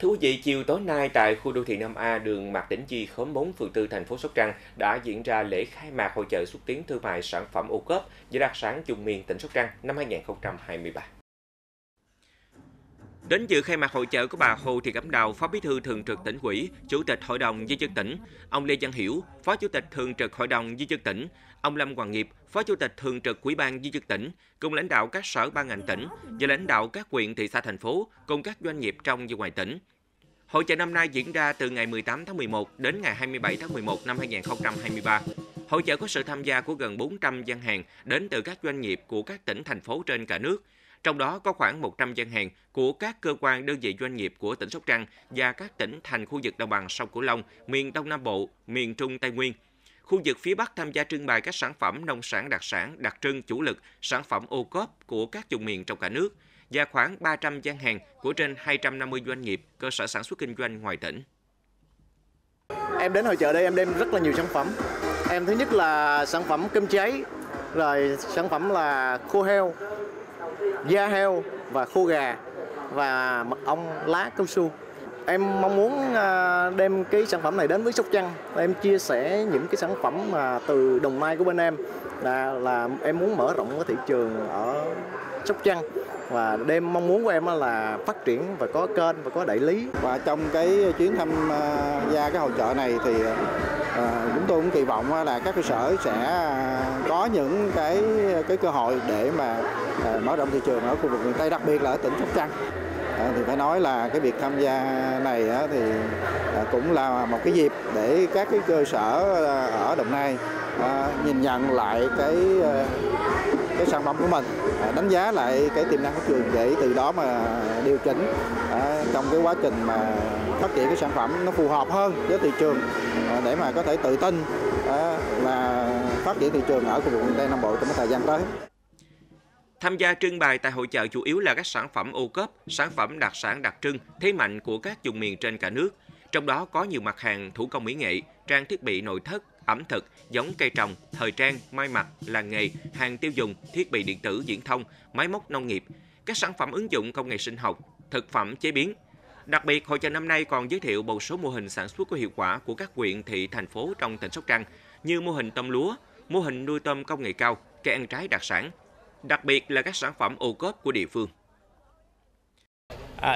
Thưa quý vị, chiều tối nay tại khu đô thị Nam A, đường Mạc Đĩnh Chi, khóm 4, phường 4, thành phố Sóc Trăng đã diễn ra lễ khai mạc hội chợ xúc tiến thương mại sản phẩm OCOP với đặc sản vùng miền tỉnh Sóc Trăng năm 2023. Đến dự khai mạc hội chợ có bà Hồ Thị Cẩm Đào, Phó Bí thư Thường trực Tỉnh ủy, Chủ tịch Hội đồng Nhân dân tỉnh, ông Lê Văn Hiểu, Phó Chủ tịch Thường trực Hội đồng Nhân dân tỉnh, ông Lâm Hoàng Nghiệp, Phó Chủ tịch Thường trực Ủy ban Nhân dân tỉnh, cùng lãnh đạo các sở ban ngành tỉnh và lãnh đạo các huyện, thị xã, thành phố, cùng các doanh nghiệp trong và ngoài tỉnh. Hội chợ năm nay diễn ra từ ngày 18 tháng 11 đến ngày 27 tháng 11 năm 2023. Hội chợ có sự tham gia của gần 400 gian hàng đến từ các doanh nghiệp của các tỉnh, thành phố trên cả nước. Trong đó có khoảng 100 gian hàng của các cơ quan, đơn vị, doanh nghiệp của tỉnh Sóc Trăng và các tỉnh thành khu vực đồng bằng sông Cửu Long, miền Đông Nam Bộ, miền Trung Tây Nguyên. Khu vực phía Bắc tham gia trưng bày các sản phẩm nông sản đặc trưng chủ lực, sản phẩm OCOP của các vùng miền trong cả nước và khoảng 300 gian hàng của trên 250 doanh nghiệp, cơ sở sản xuất kinh doanh ngoài tỉnh. Em đến hội chợ đây em đem rất là nhiều sản phẩm. Em thứ nhất là sản phẩm cơm cháy, rồi sản phẩm là khô heo, da heo và khô gà và mật ong lá cao su. Em mong muốn đem cái sản phẩm này đến với Sóc Trăng. Em chia sẻ những cái sản phẩm mà từ Đồng Nai của bên em là em muốn mở rộng cái thị trường ở Sóc Trăng và đem mong muốn của em là phát triển và có kênh và có đại lý. Và trong cái chuyến tham gia cái hội chợ này thì chúng tôi cũng kỳ vọng là các cơ sở sẽ có những cái cơ hội để mà mở rộng thị trường ở khu vực miền Tây, đặc biệt là ở tỉnh Sóc Trăng. Thì phải nói là cái việc tham gia này thì cũng là một cái dịp để các cái cơ sở ở Đồng Nai nhìn nhận lại cái sản phẩm của mình, đánh giá lại cái tiềm năng của trường để từ đó mà điều chỉnh trong cái quá trình mà phát triển cái sản phẩm nó phù hợp hơn với thị trường để mà có thể tự tin là phát triển thị trường ở khu vực miền Tây Nam Bộ trong cái thời gian tới. Tham gia trưng bày tại hội chợ chủ yếu là các sản phẩm OCOP, sản phẩm đặc sản đặc trưng, thế mạnh của các vùng miền trên cả nước. Trong đó có nhiều mặt hàng thủ công mỹ nghệ, trang thiết bị nội thất, ẩm thực, giống cây trồng, thời trang, may mặc, làng nghề, hàng tiêu dùng, thiết bị điện tử, viễn thông, máy móc nông nghiệp, các sản phẩm ứng dụng công nghệ sinh học, thực phẩm chế biến. Đặc biệt, hội chợ năm nay còn giới thiệu một số mô hình sản xuất có hiệu quả của các huyện, thị, thành phố trong tỉnh Sóc Trăng như mô hình tôm lúa, mô hình nuôi tôm công nghệ cao, cây ăn trái đặc sản, đặc biệt là các sản phẩm OCOP của địa phương.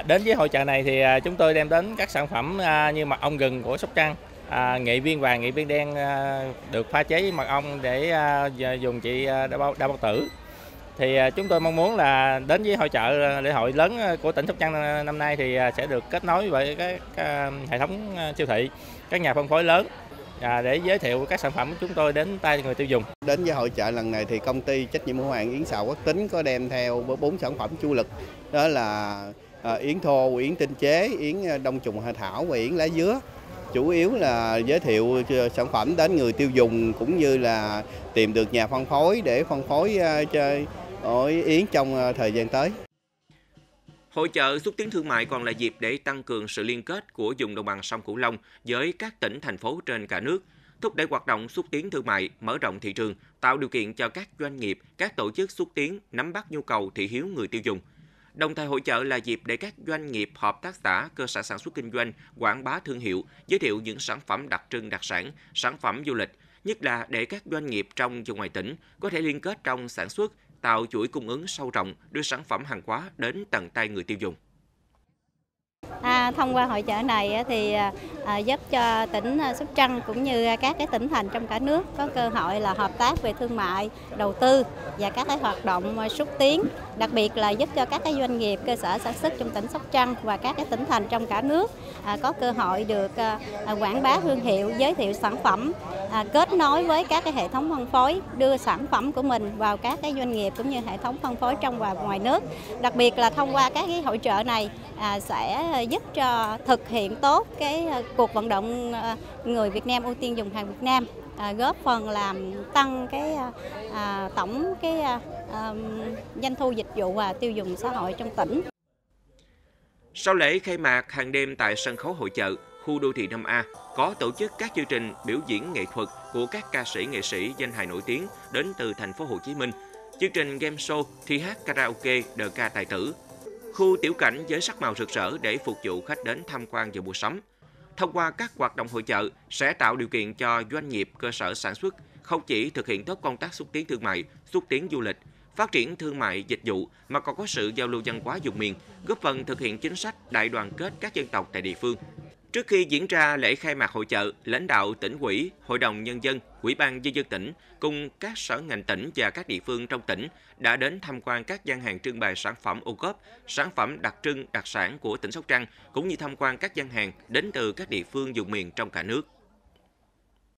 Đến với hội chợ này thì chúng tôi đem đến các sản phẩm như mật ong gừng của Sóc Trăng, nghệ viên vàng, nghệ viên đen được pha chế với mật ong để dùng trị đau bao tử. Thì chúng tôi mong muốn là đến với hội chợ lễ hội lớn của tỉnh Sóc Trăng năm nay thì sẽ được kết nối với các hệ thống siêu thị, các nhà phân phối lớn để giới thiệu các sản phẩm của chúng tôi đến tay người tiêu dùng. Đến với hội chợ lần này thì công ty trách nhiệm hữu hạn Yến Sào Quốc Tín có đem theo 4 sản phẩm chủ lực, đó là yến thô, yến tinh chế, yến đông trùng hạ thảo và yến lá dứa. Chủ yếu là giới thiệu sản phẩm đến người tiêu dùng cũng như là tìm được nhà phân phối để phân phối yến trong thời gian tới. Hội chợ xúc tiến thương mại còn là dịp để tăng cường sự liên kết của vùng đồng bằng sông Cửu Long với các tỉnh, thành phố trên cả nước, thúc đẩy hoạt động xúc tiến thương mại, mở rộng thị trường, tạo điều kiện cho các doanh nghiệp, các tổ chức xúc tiến nắm bắt nhu cầu thị hiếu người tiêu dùng. Đồng thời hội chợ là dịp để các doanh nghiệp, hợp tác xã, cơ sở sản xuất kinh doanh, quảng bá thương hiệu, giới thiệu những sản phẩm đặc trưng đặc sản, sản phẩm du lịch, nhất là để các doanh nghiệp trong và ngoài tỉnh có thể liên kết trong sản xuất, tạo chuỗi cung ứng sâu rộng, đưa sản phẩm hàng hóa đến tận tay người tiêu dùng. Thông qua hội chợ này thì giúp cho tỉnh Sóc Trăng cũng như các cái tỉnh thành trong cả nước có cơ hội là hợp tác về thương mại, đầu tư và các cái hoạt động xúc tiến, đặc biệt là giúp cho các cái doanh nghiệp, cơ sở sản xuất trong tỉnh Sóc Trăng và các cái tỉnh thành trong cả nước có cơ hội được quảng bá thương hiệu, giới thiệu sản phẩm, kết nối với các cái hệ thống phân phối, đưa sản phẩm của mình vào các cái doanh nghiệp cũng như hệ thống phân phối trong và ngoài nước. Đặc biệt là thông qua các cái hội chợ này sẽ giúp cho thực hiện tốt cái cuộc vận động người Việt Nam ưu tiên dùng hàng Việt Nam, góp phần làm tăng cái tổng cái doanh thu dịch vụ và tiêu dùng xã hội trong tỉnh. Sau lễ khai mạc hàng đêm tại sân khấu hội chợ, khu đô thị Nam A có tổ chức các chương trình biểu diễn nghệ thuật của các ca sĩ, nghệ sĩ danh hài nổi tiếng đến từ thành phố Hồ Chí Minh, chương trình game show, thi hát karaoke, đờca tài tử. khu tiểu cảnh với sắc màu rực rỡ để phục vụ khách đến tham quan và mua sắm. Thông qua các hoạt động hội chợ sẽ tạo điều kiện cho doanh nghiệp, cơ sở sản xuất không chỉ thực hiện tốt công tác xúc tiến thương mại, xúc tiến du lịch, phát triển thương mại dịch vụ mà còn có sự giao lưu văn hóa vùng miền, góp phần thực hiện chính sách đại đoàn kết các dân tộc tại địa phương. Trước khi diễn ra lễ khai mạc hội chợ, lãnh đạo tỉnh ủy, Hội đồng Nhân dân, Ủy ban Nhân dân tỉnh cùng các sở ngành tỉnh và các địa phương trong tỉnh đã đến tham quan các gian hàng trưng bày sản phẩm OCOP, sản phẩm đặc trưng, đặc sản của tỉnh Sóc Trăng, cũng như tham quan các gian hàng đến từ các địa phương vùng miền trong cả nước.